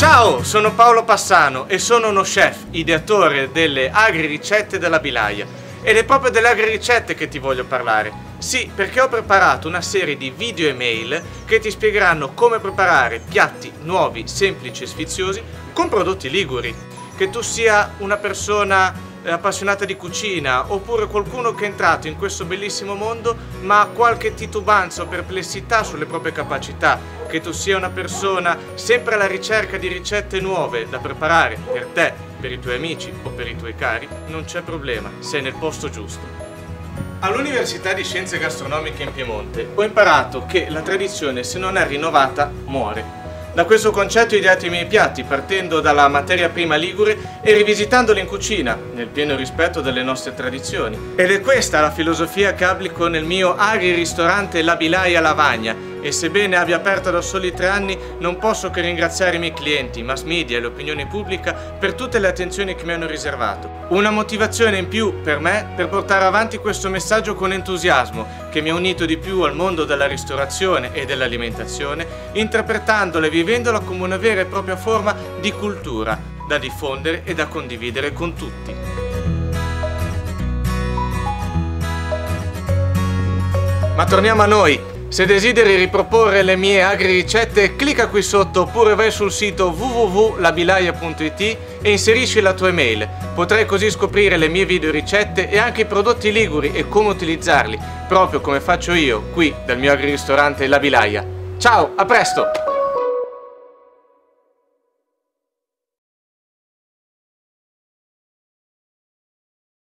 Ciao, sono Paolo Passano e sono uno chef, ideatore delle agriricette della Bilaia. Ed è proprio delle agriricette che ti voglio parlare. Sì, perché ho preparato una serie di video e mail che ti spiegheranno come preparare piatti nuovi, semplici e sfiziosi con prodotti liguri. Che tu sia una persona appassionata di cucina oppure qualcuno che è entrato in questo bellissimo mondo ma ha qualche titubanza o perplessità sulle proprie capacità, che tu sia una persona sempre alla ricerca di ricette nuove da preparare per te, per i tuoi amici o per i tuoi cari, non c'è problema, sei nel posto giusto. All'Università di Scienze Gastronomiche in Piemonte ho imparato che la tradizione, se non è rinnovata, muore. Da questo concetto ho ideato i miei piatti, partendo dalla materia prima ligure e rivisitandola in cucina, nel pieno rispetto delle nostre tradizioni. Ed è questa la filosofia che applico nel mio agri-ristorante La Bilaia Lavagna, e sebbene abbia aperto da soli 3 anni, non posso che ringraziare i miei clienti, i mass media e l'opinione pubblica per tutte le attenzioni che mi hanno riservato. Una motivazione in più per me per portare avanti questo messaggio con entusiasmo, che mi ha unito di più al mondo della ristorazione e dell'alimentazione, interpretandola e vivendola come una vera e propria forma di cultura da diffondere e da condividere con tutti. Ma torniamo a noi. Se desideri riproporre le mie agriricette, clicca qui sotto oppure vai sul sito www.labilaia.it e inserisci la tua email. Potrai così scoprire le mie videoricette e anche i prodotti liguri e come utilizzarli, proprio come faccio io qui dal mio agriristorante La Bilaia. Ciao, a presto!